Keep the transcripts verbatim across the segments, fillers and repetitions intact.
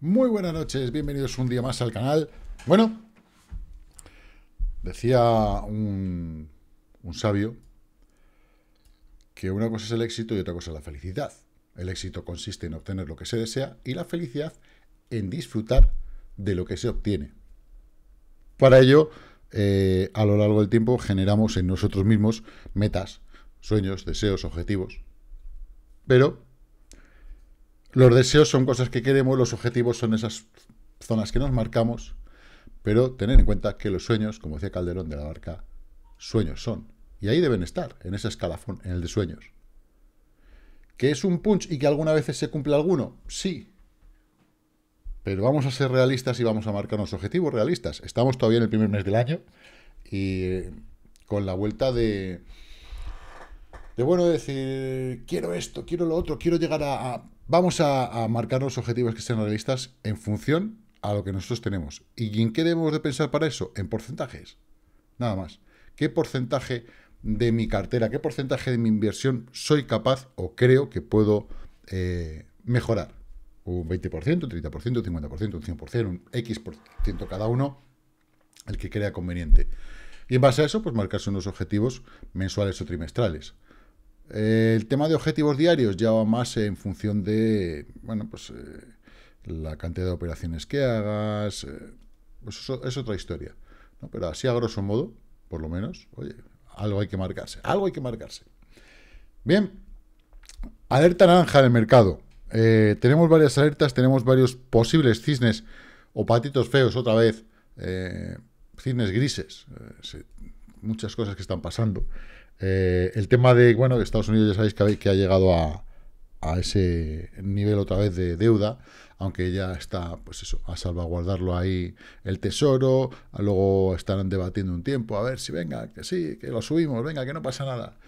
Muy buenas noches, bienvenidos un día más al canal. Bueno, decía un, un sabio que una cosa es el éxito y otra cosa es la felicidad. El éxito consiste en obtener lo que se desea y la felicidad en disfrutar de lo que se obtiene. Para ello, eh, a lo largo del tiempo generamos en nosotros mismos metas, sueños, deseos, objetivos. Pero los deseos son cosas que queremos, los objetivos son esas zonas que nos marcamos, pero tener en cuenta que los sueños, como decía Calderón de la Barca, sueños son. Y ahí deben estar, en ese escalafón, en el de sueños. ¿Que es un punch y que alguna vez se cumple alguno? Sí. Pero vamos a ser realistas y vamos a marcarnos objetivos realistas. Estamos todavía en el primer mes del año y con la vuelta de... de bueno decir, quiero esto, quiero lo otro, quiero llegar a... a Vamos a, a marcarnos objetivos que sean realistas en función a lo que nosotros tenemos. ¿Y en qué debemos de pensar para eso? En porcentajes. Nada más. ¿Qué porcentaje de mi cartera, qué porcentaje de mi inversión soy capaz o creo que puedo eh, mejorar? Un veinte por ciento, un treinta por ciento, un cincuenta por ciento, un cien por ciento, un X por ciento cada uno, el que crea conveniente. Y en base a eso, pues marcarse unos objetivos mensuales o trimestrales. El tema de objetivos diarios ya va más en función de, bueno, pues eh, la cantidad de operaciones que hagas, eh, pues eso es otra historia, ¿no? Pero así a grosso modo, por lo menos, oye, algo hay que marcarse, algo hay que marcarse. Bien, alerta naranja en el mercado. Eh, tenemos varias alertas, tenemos varios posibles cisnes o patitos feos otra vez, eh, cisnes grises, eh, sí, muchas cosas que están pasando. Eh, el tema de, bueno, Estados Unidos ya sabéis que, que ha llegado a, a ese nivel otra vez de deuda, aunque ya está, pues eso, a salvaguardarlo ahí el Tesoro, luego estarán debatiendo un tiempo, a ver si venga, que sí, que lo subimos, venga, que no pasa nada.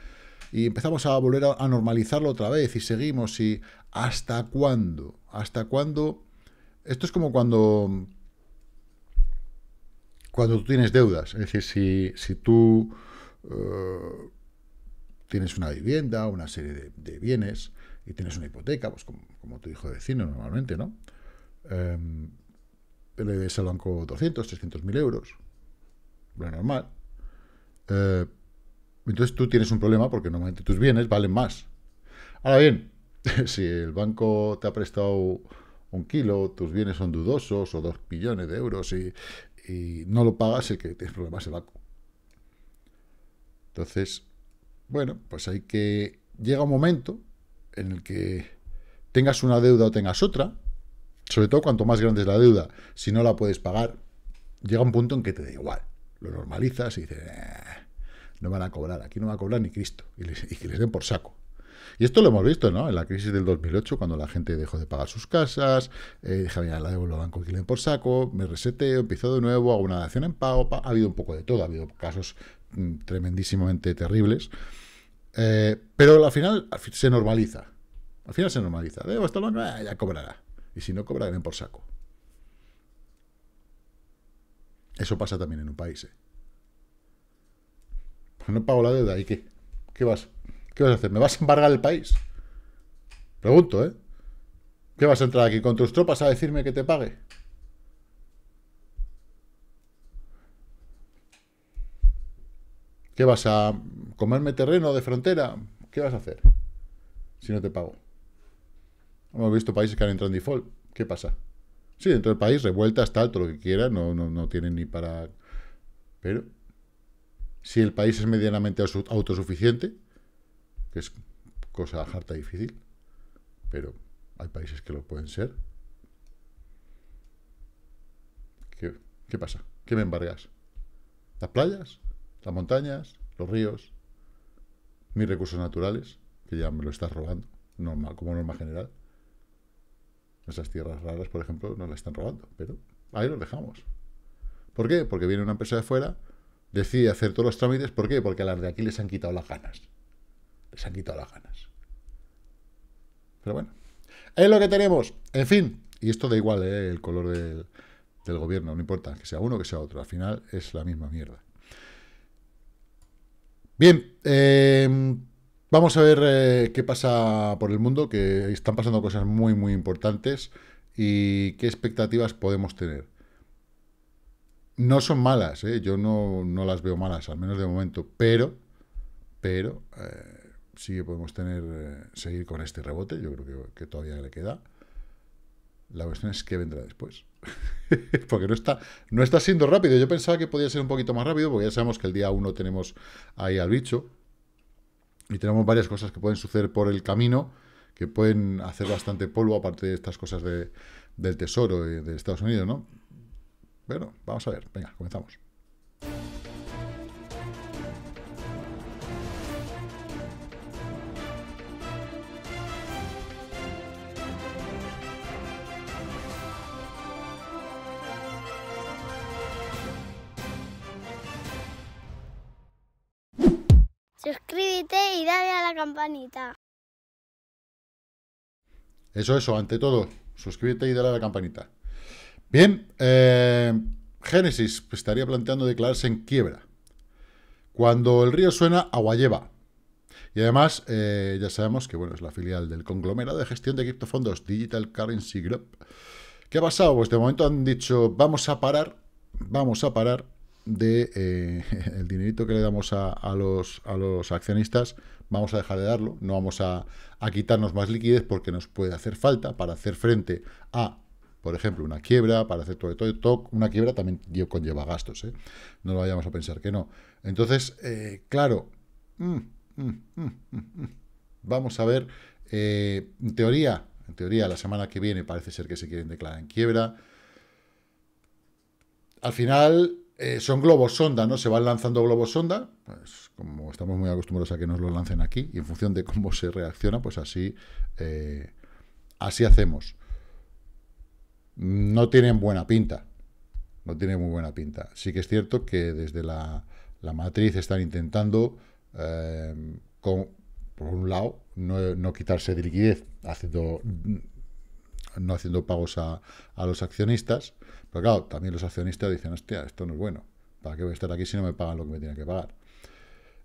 Y empezamos a volver a, a normalizarlo otra vez y seguimos y ¿hasta cuándo? ¿Hasta cuándo? Esto es como cuando, cuando tú tienes deudas, es decir, si, si tú... Uh, tienes una vivienda, una serie de, de bienes y tienes una hipoteca, pues como, como tu hijo de vecino normalmente, ¿no? Um, le debes al banco doscientos, trescientos mil euros, lo normal. Uh, entonces tú tienes un problema porque normalmente tus bienes valen más. Ahora bien, si el banco te ha prestado un kilo, tus bienes son dudosos o dos millones de euros y, y no lo pagas, el que tienes problemas es el banco. Entonces, bueno, pues hay que... Llega un momento en el que tengas una deuda o tengas otra, sobre todo cuanto más grande es la deuda, si no la puedes pagar, llega un punto en que te da igual. Lo normalizas y dices, eh, no van a cobrar, aquí no va a cobrar ni Cristo, y, les, y que les den por saco. Y esto lo hemos visto, ¿no? En la crisis del dos mil ocho, cuando la gente dejó de pagar sus casas, eh, dije, mira, la devuelvo al banco, que le den por saco, me reseteo, empiezo de nuevo, hago una dación en pago, pa ha habido un poco de todo, ha habido casos... tremendísimamente terribles, eh, pero al final se normaliza, al final se normaliza, debo estar mal, eh, ya cobrará, y si no cobra, ven por saco. Eso pasa también en un país, ¿eh? Pues no pago la deuda, ¿y qué? ¿Qué vas? ¿Qué vas a hacer? ¿Me vas a embargar el país? Pregunto, ¿eh? ¿Qué vas a entrar aquí con tus tropas a decirme que te pague? ¿Qué vas a comerme terreno de frontera? ¿Qué vas a hacer si no te pago? Hemos visto países que han entrado en default. ¿Qué pasa? Sí, dentro del país, revueltas, tal, todo lo que quiera, no, no, no tienen ni para... Pero si el país es medianamente autosuficiente, que es cosa harta y difícil, pero hay países que lo pueden ser. ¿Qué, qué pasa? ¿Qué me embargas? ¿Las playas? Las montañas, los ríos, mis recursos naturales, que ya me lo estás robando, normal, como norma general. Nuestras tierras raras, por ejemplo, nos las están robando, pero ahí los dejamos. ¿Por qué? Porque viene una empresa de fuera, decide hacer todos los trámites. ¿Por qué? Porque a las de aquí les han quitado las ganas. Les han quitado las ganas. Pero bueno, es lo que tenemos. En fin, y esto da igual, ¿eh? El color del, del gobierno, no importa, que sea uno o que sea otro, al final es la misma mierda. Bien, eh, vamos a ver eh, qué pasa por el mundo, que están pasando cosas muy, muy importantes y qué expectativas podemos tener. No son malas, ¿eh? Yo no, no las veo malas, al menos de momento, pero, pero eh, sí que podemos tener, eh, seguir con este rebote, yo creo que, que todavía le queda. La cuestión es qué vendrá después. Porque no está, no está siendo rápido. Yo pensaba que podía ser un poquito más rápido, porque ya sabemos que el día uno tenemos ahí al bicho. Y tenemos varias cosas que pueden suceder por el camino, que pueden hacer bastante polvo, aparte de estas cosas de, del Tesoro de, de Estados Unidos, ¿no? Bueno, vamos a ver. Venga, comenzamos. Suscríbete y dale a la campanita. Eso, eso, ante todo, suscríbete y dale a la campanita. Bien, eh, Genesis estaría planteando declararse en quiebra. Cuando el río suena, agua lleva. Y además, eh, ya sabemos que bueno, es la filial del conglomerado de gestión de criptofondos Digital Currency Group. ¿Qué ha pasado? Pues de momento han dicho, vamos a parar, vamos a parar. de eh, el dinerito que le damos a, a, los, a los accionistas, vamos a dejar de darlo, no vamos a, a quitarnos más liquidez porque nos puede hacer falta para hacer frente a, por ejemplo, una quiebra, para hacer todo, todo, todo una quiebra también conlleva gastos, ¿eh? No lo vayamos a pensar que no. Entonces, eh, claro, mm, mm, mm, mm, vamos a ver, eh, en teoría, en teoría, la semana que viene parece ser que se quieren declarar en quiebra. Al final... Eh, son globos sonda, ¿no? Se van lanzando globos sonda, pues como estamos muy acostumbrados a que nos los lancen aquí, y en función de cómo se reacciona, pues así, eh, así hacemos. No tienen buena pinta, no tienen muy buena pinta. Sí que es cierto que desde la, la matriz están intentando, eh, con, por un lado, no, no quitarse de liquidez, haciendo... no haciendo pagos a, a los accionistas, pero claro, también los accionistas dicen, hostia, esto no es bueno, ¿para qué voy a estar aquí si no me pagan lo que me tienen que pagar?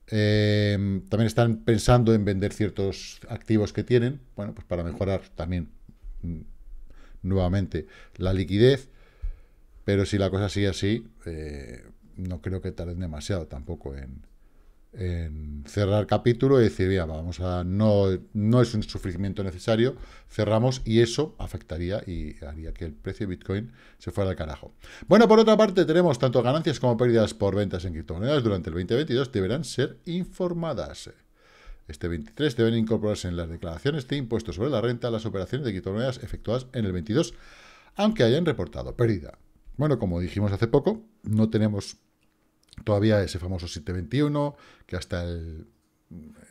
Eh, también están pensando en vender ciertos activos que tienen, bueno, pues para mejorar también nuevamente la liquidez, pero si la cosa sigue así, eh, no creo que tarden demasiado tampoco en, en cerrar capítulo y decir, ya, vamos a, no, no es un sufrimiento necesario, cerramos, y eso afectaría y haría que el precio de Bitcoin se fuera al carajo. Bueno, por otra parte, tenemos tanto ganancias como pérdidas por ventas en criptomonedas durante el veinte veintidós deberán ser informadas. Este veintitrés deben incorporarse en las declaraciones de impuestos sobre la renta las operaciones de criptomonedas efectuadas en el veintidós, aunque hayan reportado pérdida. Bueno, como dijimos hace poco, no tenemos... todavía ese famoso siete veintiuno, que hasta el,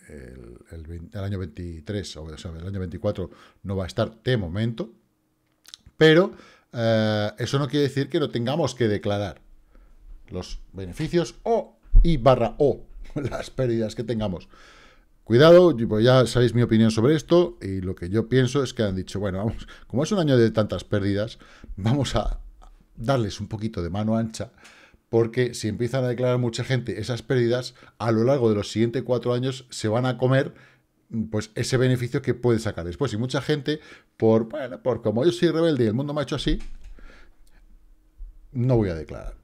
el, el, veinte, el año veintitrés, o sea, el año veinticuatro, no va a estar de momento. Pero eh, eso no quiere decir que no tengamos que declarar los beneficios o y barra o las pérdidas que tengamos. Cuidado, pues ya sabéis mi opinión sobre esto, y lo que yo pienso es que han dicho, bueno, vamos, como es un año de tantas pérdidas, vamos a darles un poquito de mano ancha. Porque si empiezan a declarar mucha gente esas pérdidas, a lo largo de los siguientes cuatro años se van a comer pues ese beneficio que pueden sacar después. Y mucha gente, por bueno, por como yo soy rebelde y el mundo me ha hecho así, no voy a declarar.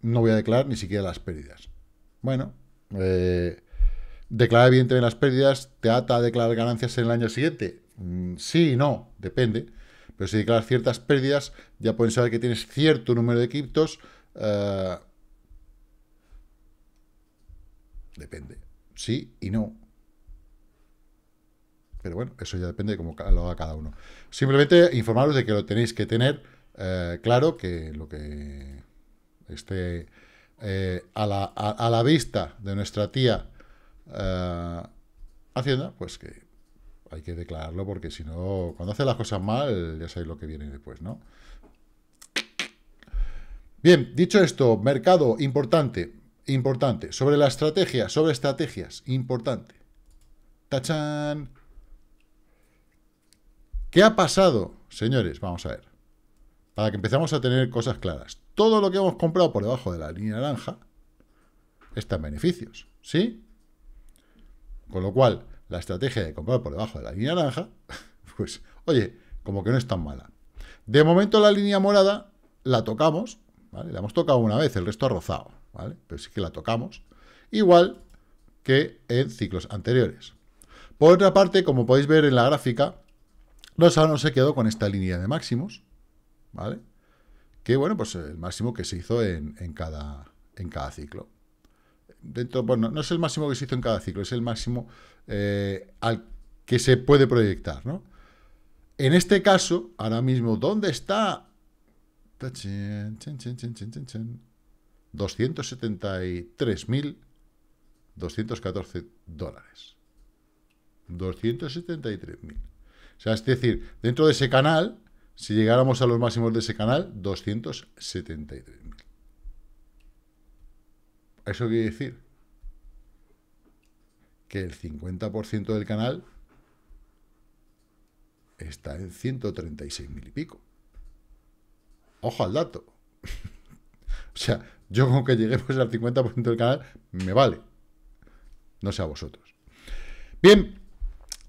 No voy a declarar ni siquiera las pérdidas. Bueno, eh, declarar evidentemente las pérdidas te ata a declarar ganancias en el año siguiente. Mm, sí y no, depende. Pero si declaras ciertas pérdidas, ya pueden saber que tienes cierto número de criptos. Eh, Depende. Sí y no. Pero bueno, eso ya depende de cómo lo haga cada uno. Simplemente informaros de que lo tenéis que tener eh, claro, que lo que esté eh, a, la, a, a la vista de nuestra tía eh, Hacienda, pues que hay que declararlo, porque si no, cuando hace las cosas mal, ya sabéis lo que viene después, ¿no? Bien, dicho esto, mercado importante. Importante. Sobre la estrategia, sobre estrategias. Importante. ¡Tachán! ¿Qué ha pasado, señores? Vamos a ver. Para que empezamos a tener cosas claras. Todo lo que hemos comprado por debajo de la línea naranja está en beneficios, ¿sí? Con lo cual, la estrategia de comprar por debajo de la línea naranja, pues, oye, como que no es tan mala. De momento la línea morada la tocamos, ¿vale? La hemos tocado una vez, el resto ha rozado, ¿vale? Pero sí que la tocamos, igual que en ciclos anteriores. Por otra parte, como podéis ver en la gráfica, Rosa no se quedó con esta línea de máximos, ¿vale? Que, bueno, pues el máximo que se hizo en, en, cada, en cada ciclo. Dentro, bueno, no es el máximo que se hizo en cada ciclo, es el máximo eh, al que se puede proyectar, ¿no? En este caso, ahora mismo, ¿dónde está? doscientos setenta y tres mil doscientos catorce dólares. doscientos setenta y tres mil. O sea, es decir, dentro de ese canal, si llegáramos a los máximos de ese canal, doscientos setenta y tres mil. ¿Eso quiere decir? Que el cincuenta por ciento del canal está en ciento treinta y seis mil y pico. Ojo al dato. O sea, yo con que lleguemos al cincuenta por ciento del canal, me vale. No sé a vosotros. Bien,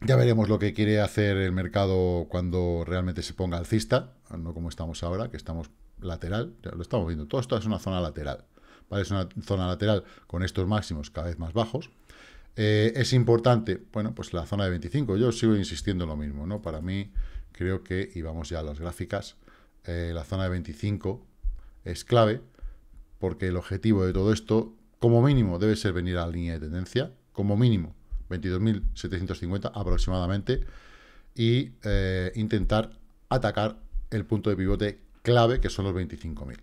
ya veremos lo que quiere hacer el mercado cuando realmente se ponga alcista, no como estamos ahora, que estamos lateral, ya lo estamos viendo, todo esto es una zona lateral, ¿vale? Es una zona lateral con estos máximos cada vez más bajos. Eh, es importante, bueno, pues la zona de veinticinco, yo sigo insistiendo en lo mismo, ¿no? Para mí, creo que, y vamos ya a las gráficas, eh, la zona de veinticinco es clave, porque el objetivo de todo esto, como mínimo, debe ser venir a la línea de tendencia, como mínimo, veintidós mil setecientos cincuenta aproximadamente, y eh, intentar atacar el punto de pivote clave, que son los veinticinco mil.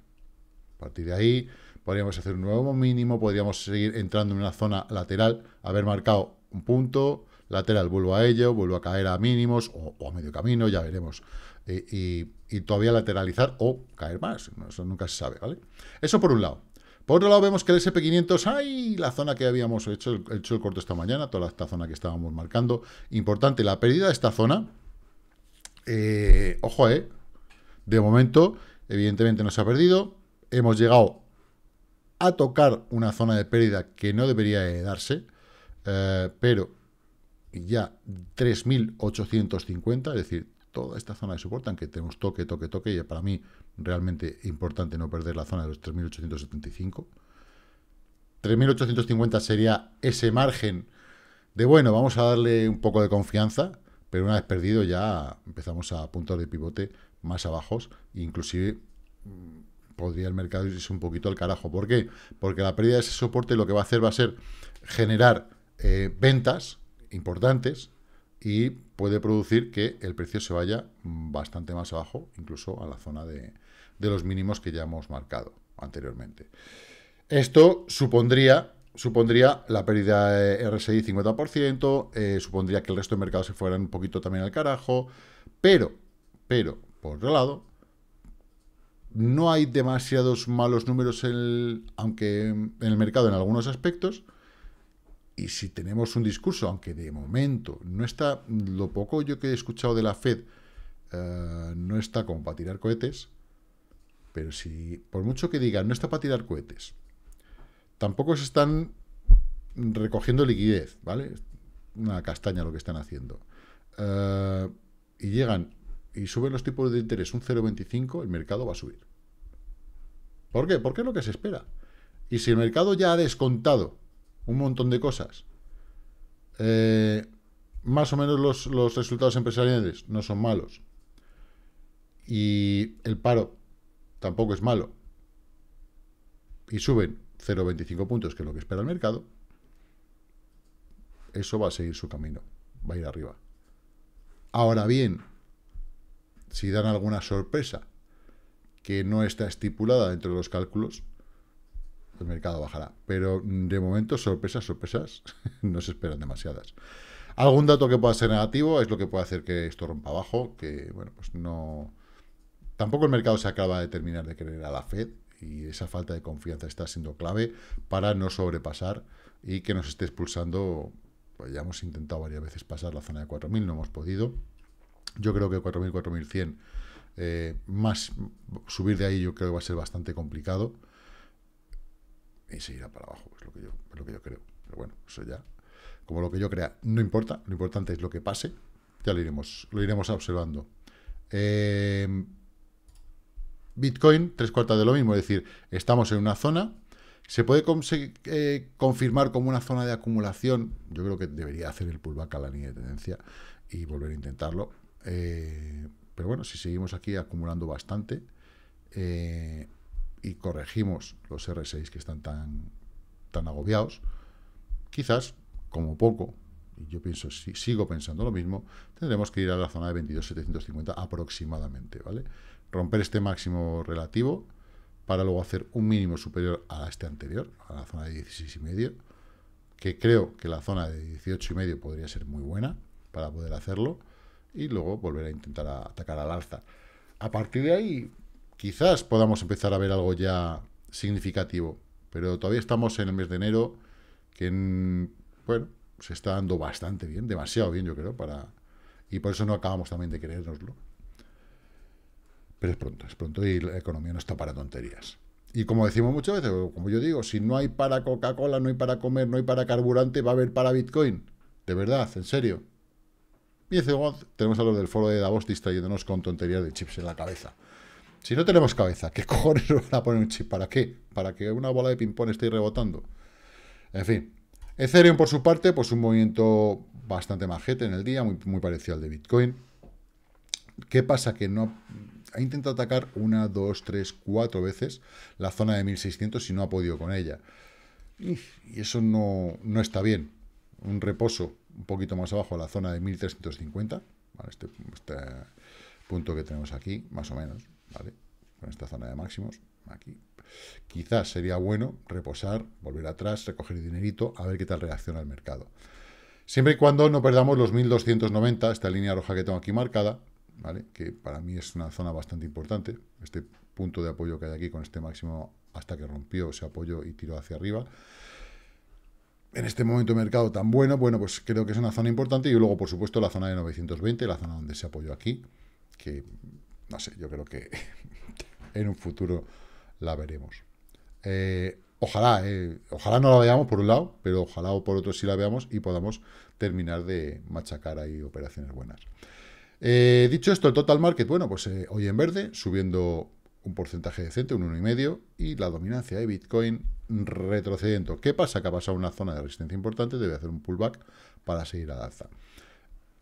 A partir de ahí, podríamos hacer un nuevo mínimo, podríamos seguir entrando en una zona lateral, haber marcado un punto lateral, vuelvo a ello, vuelvo a caer a mínimos, o, o a medio camino, ya veremos, eh, y, y todavía lateralizar, o caer más, eso nunca se sabe, ¿vale? Eso por un lado. Por otro lado, vemos que el S P quinientos, ¡ay! La zona que habíamos hecho el, hecho el corto esta mañana, toda esta zona que estábamos marcando. Importante, la pérdida de esta zona. Eh, ojo, eh. De momento, evidentemente no se ha perdido. Hemos llegado a tocar una zona de pérdida que no debería de darse. Eh, pero ya tres mil ochocientos cincuenta, es decir, toda esta zona de soporte, aunque tenemos toque, toque, toque, y para mí realmente importante no perder la zona de los tres mil ochocientos setenta y cinco. tres mil ochocientos cincuenta sería ese margen de, bueno, vamos a darle un poco de confianza, pero una vez perdido ya empezamos a puntos de pivote más abajos, e inclusive podría el mercado irse un poquito al carajo. ¿Por qué? Porque la pérdida de ese soporte lo que va a hacer va a ser generar eh, ventas importantes, y puede producir que el precio se vaya bastante más abajo, incluso a la zona de, de los mínimos que ya hemos marcado anteriormente. Esto supondría, supondría la pérdida de R S I cincuenta por ciento, eh, supondría que el resto del mercado se fuera un poquito también al carajo, pero, pero, por otro lado, no hay demasiados malos números en el, aunque en el mercado en algunos aspectos. Y si tenemos un discurso, aunque de momento no está, lo poco yo que he escuchado de la Fed, uh, no está como para tirar cohetes, pero si, por mucho que digan, no está para tirar cohetes, tampoco se están recogiendo liquidez, ¿vale? Una castaña lo que están haciendo. Uh, y llegan y suben los tipos de interés un cero coma veinticinco, el mercado va a subir. ¿Por qué? Porque es lo que se espera. Y si el mercado ya ha descontado un montón de cosas. Eh, más o menos los, los resultados empresariales no son malos. Y el paro tampoco es malo. Y suben cero coma veinticinco puntos, que es lo que espera el mercado. Eso va a seguir su camino. Va a ir arriba. Ahora bien, si dan alguna sorpresa que no está estipulada dentro de los cálculos, el mercado bajará, pero de momento sorpresas, sorpresas, no se esperan demasiadas. Algún dato que pueda ser negativo es lo que puede hacer que esto rompa abajo, que, bueno, pues no... Tampoco el mercado se acaba de terminar de creer a la Fed, y esa falta de confianza está siendo clave para no sobrepasar y que nos esté expulsando. Pues ya hemos intentado varias veces pasar la zona de cuatro mil, no hemos podido. Yo creo que cuatro mil, cuatro mil cien, eh, más subir de ahí yo creo que va a ser bastante complicado. Y se irá para abajo, es lo que yo, es lo que yo creo. Pero bueno, eso ya. como lo que yo crea, no importa, lo importante es lo que pase, ya lo iremos, lo iremos observando. Eh, Bitcoin, tres cuartas de lo mismo, es decir, estamos en una zona, se puede eh, confirmar como una zona de acumulación, yo creo que debería hacer el pullback a la línea de tendencia y volver a intentarlo, eh, pero bueno, si seguimos aquí acumulando bastante eh, y corregimos los R seis que están tan, tan agobiados, quizás, como poco, y yo pienso, si sigo pensando lo mismo, tendremos que ir a la zona de veintidós mil setecientos cincuenta aproximadamente, ¿vale? Romper este máximo relativo para luego hacer un mínimo superior a este anterior, a la zona de dieciséis y medio, que creo que la zona de dieciocho y medio podría ser muy buena para poder hacerlo, y luego volver a intentar a atacar al alza. A partir de ahí, quizás podamos empezar a ver algo ya significativo, pero todavía estamos en el mes de enero, que, en, bueno, se está dando bastante bien, demasiado bien, yo creo, para y por eso no acabamos también de creérnoslo. Pero es pronto, es pronto y la economía no está para tonterías. Y como decimos muchas veces, como yo digo, si no hay para Coca-Cola, no hay para comer, no hay para carburante, va a haber para Bitcoin. De verdad, en serio. Y luego tenemos a los del foro de Davos distrayéndonos con tonterías de chips en la cabeza. Si no tenemos cabeza, ¿qué cojones nos van a poner un chip? ¿Para qué? ¿Para que una bola de ping-pong esté rebotando? En fin. Ethereum, por su parte, pues un movimiento bastante majete en el día, muy, muy parecido al de Bitcoin. ¿Qué pasa? Que no ha intentado atacar una, dos, tres, cuatro veces la zona de mil seiscientos y no ha podido con ella. Y eso no, no está bien. Un reposo un poquito más abajo a la zona de mil trescientos cincuenta, ¿vale? este, este punto que tenemos aquí, más o menos, ¿vale? Con esta zona de máximos, aquí. Quizás sería bueno reposar, volver atrás, recoger el dinerito, a ver qué tal reacciona el mercado. Siempre y cuando no perdamos los mil doscientos noventa, esta línea roja que tengo aquí marcada, ¿vale? Que para mí es una zona bastante importante, este punto de apoyo que hay aquí con este máximo hasta que rompió ese apoyo y tiró hacia arriba. En este momento de mercado tan bueno, bueno, pues creo que es una zona importante. Y luego, por supuesto, la zona de novecientos veinte, la zona donde se apoyó aquí, que, no sé, yo creo que en un futuro la veremos. Eh, ojalá, eh, ojalá no la veamos por un lado, pero ojalá o por otro sí la veamos y podamos terminar de machacar ahí operaciones buenas. Eh, dicho esto, el total market, bueno, pues eh, hoy en verde, subiendo un porcentaje decente, un uno coma cinco, y la dominancia de Bitcoin retrocediendo. ¿Qué pasa? Que ha pasado una zona de resistencia importante, debe hacer un pullback para seguir al alza.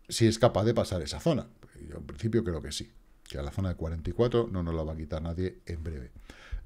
Si es capaz de pasar esa zona, yo en principio creo que sí, que a la zona de cuarenta y cuatro no nos la va a quitar nadie en breve.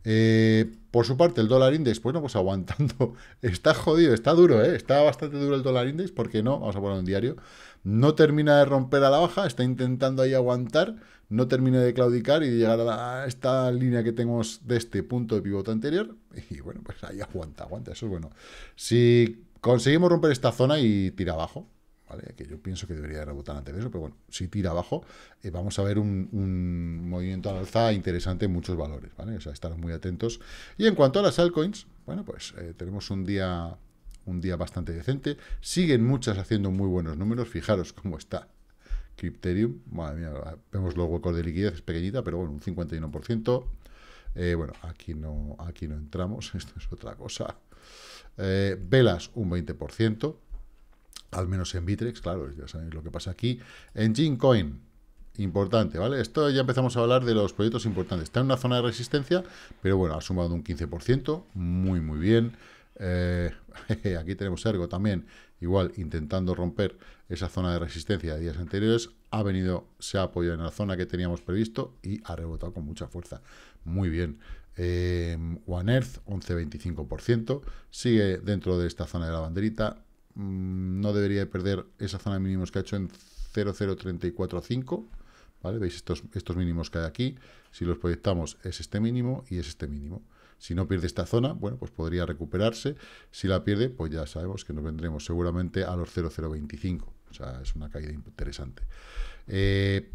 Eh, por su parte, el dólar index, bueno, pues aguantando, está jodido, está duro, ¿eh? Está bastante duro el dólar index, porque no, vamos a poner un diario, no termina de romper a la baja, está intentando ahí aguantar, no termina de claudicar y llegar a, la, a esta línea que tenemos de este punto de pivote anterior, y bueno, pues ahí aguanta, aguanta, eso es bueno. Si conseguimos romper esta zona y tira abajo, ¿vale? Que yo pienso que debería rebotar antes de eso, pero bueno, si tira abajo, eh, vamos a ver un, un movimiento al alza interesante en muchos valores, ¿vale? O sea, estar muy atentos. Y en cuanto a las altcoins, bueno, pues eh, tenemos un día, un día bastante decente. Siguen muchas haciendo muy buenos números. Fijaros cómo está Crypterium. Madre mía, vemos los huecos de liquidez, es pequeñita, pero bueno, un cincuenta y uno por ciento. Eh, bueno, aquí no, aquí no entramos, esto es otra cosa. Eh, velas, un veinte por ciento. Al menos en Bittrex, claro, ya sabéis lo que pasa aquí. En Gincoin, importante, ¿vale? Esto ya empezamos a hablar de los proyectos importantes. Está en una zona de resistencia, pero bueno, ha sumado un quince por ciento, muy, muy bien. Eh, aquí tenemos Ergo también, igual, intentando romper esa zona de resistencia de días anteriores. Ha venido, se ha apoyado en la zona que teníamos previsto y ha rebotado con mucha fuerza. Muy bien. Eh, One Earth, once coma veinticinco por ciento. Sigue dentro de esta zona de la banderita. No debería perder esa zona de mínimos que ha hecho en cero coma cero tres cuatro cinco, ¿vale? Veis estos, estos mínimos que hay aquí, si los proyectamos es este mínimo y es este mínimo. Si no pierde esta zona, bueno, pues podría recuperarse. Si la pierde, pues ya sabemos que nos vendremos seguramente a los cero coma cero veinticinco, o sea, es una caída interesante. Eh,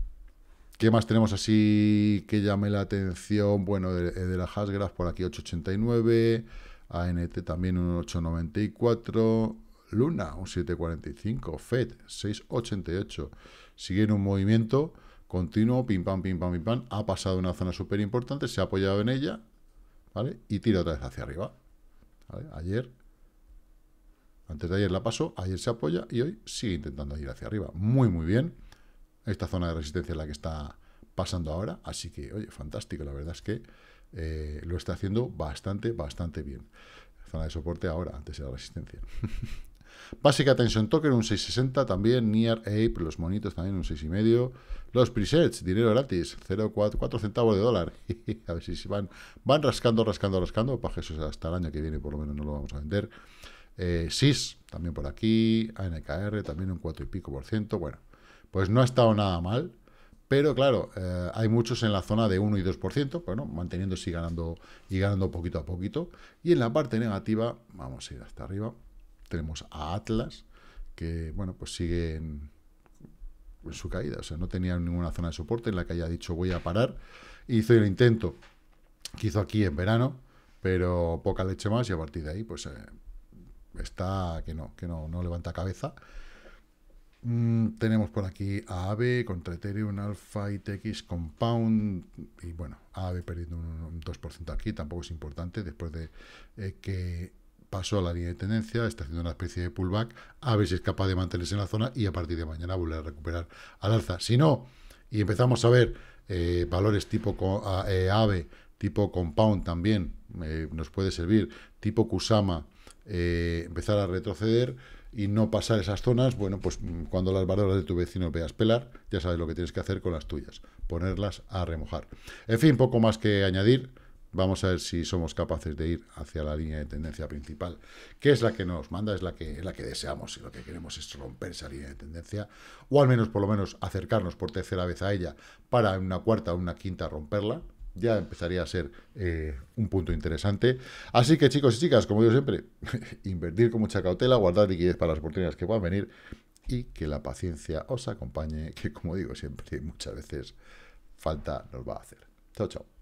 ¿Qué más tenemos así que llame la atención? Bueno, de, de la Hashgraph por aquí ocho coma ochenta y nueve, A N T también un ocho coma noventa y cuatro... Luna, un siete coma cuarenta y cinco, Fed, seis coma ochenta y ocho, sigue en un movimiento continuo, pim, pam, pim, pam, pim, pam, ha pasado una zona súper importante, se ha apoyado en ella, ¿vale? Y tira otra vez hacia arriba, ¿vale? Ayer, Antes de ayer la pasó, ayer se apoya y hoy sigue intentando ir hacia arriba. Muy, muy bien. Esta zona de resistencia es la que está pasando ahora. Así que, oye, fantástico. La verdad es que eh, lo está haciendo bastante, bastante bien. Zona de soporte ahora, antes era resistencia. Basic Attention Token, un seis sesenta también. Near Ape, los monitos también, un seis coma cinco. Los presets, dinero gratis, cero coma cuatro centavos de dólar. A ver si van, van rascando, rascando, rascando. Para Jesús, hasta el año que viene por lo menos no lo vamos a vender. Eh, S I S, también por aquí. A N K R, también un cuatro y pico por ciento. Bueno, pues no ha estado nada mal. Pero claro, eh, hay muchos en la zona de uno y dos por ciento, bueno, manteniéndose y ganando, y ganando poquito a poquito. Y en la parte negativa, vamos a ir hasta arriba, tenemos a Atlas, que bueno, pues sigue en, en su caída. O sea, no tenía ninguna zona de soporte en la que haya dicho voy a parar. Hizo el intento que hizo aquí en verano, pero poca leche más y a partir de ahí, pues eh, está que no, que no, no levanta cabeza. Mm, tenemos por aquí Aave, contra Ethereum, Alpha, I T X, Compound, y bueno, Aave perdiendo un, un dos por ciento aquí, tampoco es importante, después de eh, que pasó a la línea de tendencia, está haciendo una especie de pullback, Aave si es capaz de mantenerse en la zona y a partir de mañana volver a recuperar al alza. Si no, y empezamos a ver eh, valores tipo eh, Aave, tipo Compound también, eh, nos puede servir, tipo Kusama, eh, empezar a retroceder, y no pasar esas zonas, bueno, pues cuando las barreras de tu vecino veas pelar, ya sabes lo que tienes que hacer con las tuyas, ponerlas a remojar. En fin, poco más que añadir, vamos a ver si somos capaces de ir hacia la línea de tendencia principal, que es la que nos manda, es la que, es la que deseamos, y lo que queremos es romper esa línea de tendencia, o al menos, por lo menos, acercarnos por tercera vez a ella, para una cuarta o una quinta romperla, ya empezaría a ser eh, un punto interesante. Así que, chicos y chicas, como digo siempre, invertir con mucha cautela, guardar liquidez para las oportunidades que puedan venir y que la paciencia os acompañe, que como digo siempre, muchas veces falta nos va a hacer. Chao, chao.